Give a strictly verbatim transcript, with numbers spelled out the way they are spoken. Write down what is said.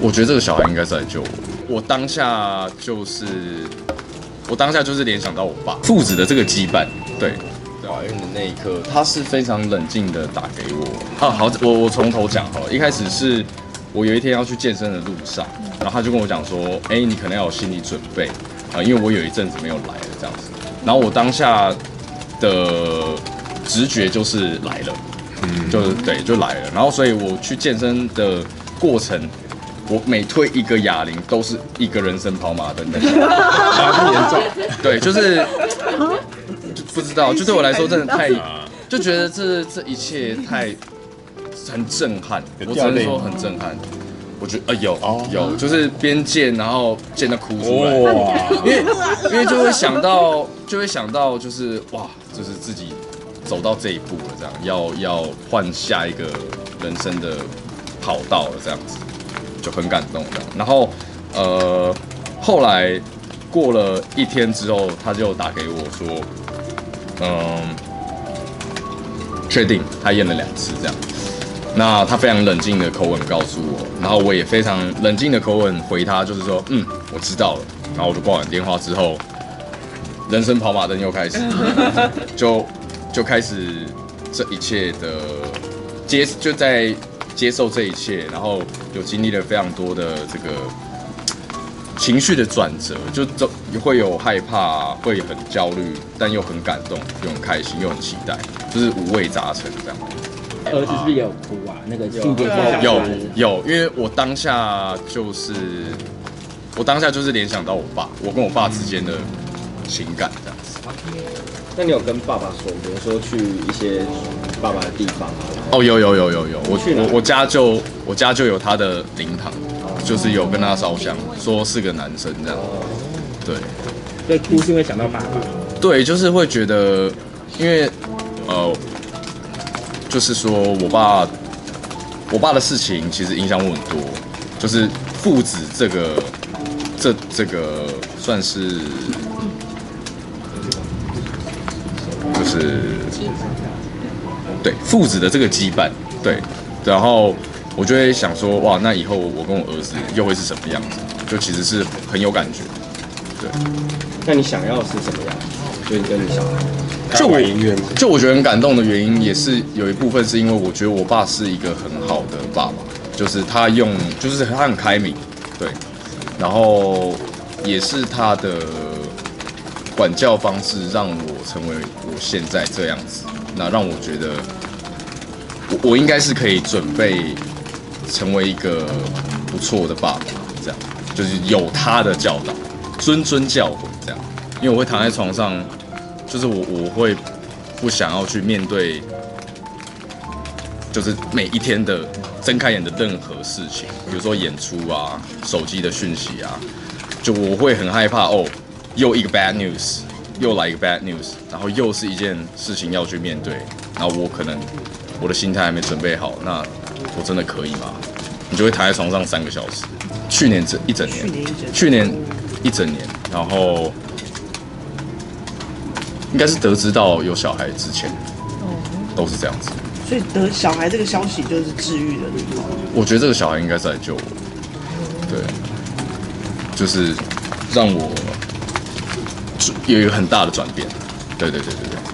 我觉得这个小孩应该是来救我。我当下就是，我当下就是联想到我爸父子的这个羁绊。对，怀孕的那一刻，他是非常冷静的打给我。啊，好，我我从头讲好了。一开始是我有一天要去健身的路上，然后他就跟我讲说，哎、欸，你可能要有心理准备啊，因为我有一阵子没有来了这样子。然后我当下的直觉就是来了，嗯，就是对，就来了。然后所以我去健身的过程。我每推一个啞鈴都是一个人生跑马灯，很严重。对，就是不知道，就对我来说真的太，就觉得这这一切太很震撼。我只能说很震撼。我觉得啊有有，就是边健然后健到哭出来，因为因为就会想到就会想到就是哇，就是自己走到这一步了，这样要要换下一个人生的跑道了，这样子。就很感动的，然后，呃，后来过了一天之后，他就打给我说，嗯，确定他验了两次这样，那他非常冷静的口吻告诉我，然后我也非常冷静的口吻回他，就是说，嗯，我知道了，然后我就挂完电话之后，人生跑马灯又开始，就就开始这一切的接就在。接受这一切，然后有经历了非常多的这个情绪的转折，就都会有害怕，会很焦虑，但又很感动，又很开心，又很期待，就是五味杂陈这样。儿子是不是也有哭啊？那个就有有，因为我当下就是我当下就是联想到我爸，我跟我爸之间的情感这样子。那你有跟爸爸说，比如说去一些爸爸的地方啊？哦，有有有有有，我我我家就我家就有他的灵堂，就是有跟他烧香，说是个男生这样，对。所以哭是会想到爸爸。对，就是会觉得，因为呃，就是说我爸，我爸的事情其实影响我很多，就是父子这个这这个算是就是。对父子的这个羁绊，对，然后我就会想说，哇，那以后我跟我儿子又会是什么样子？就其实是很有感觉，对。那你想要是什么样？就你跟你小孩，就我音乐，就我觉得很感动的原因，也是有一部分是因为我觉得我爸是一个很好的爸爸，就是他用，就是他很开明，对，然后也是他的管教方式让我成为我现在这样子。那让我觉得我，我应该是可以准备成为一个不错的爸爸，这样就是有他的教导，谆谆教诲这样。因为我会躺在床上，就是我我会不想要去面对，就是每一天的睁开眼的任何事情，比如说演出啊、手机的讯息啊，就我会很害怕哦，又一个 bad news。又来一个 bad news， 然后又是一件事情要去面对，然后我可能我的心态还没准备好，那我真的可以吗？你就会躺在床上三个小时。去年这一整年，去年一整年，然后应该是得知到有小孩之前，都是这样子。所以得小孩这个消息就是治愈的地方。我觉得这个小孩应该是来救我，对，就是让我。有一个很大的转变，对对对对对。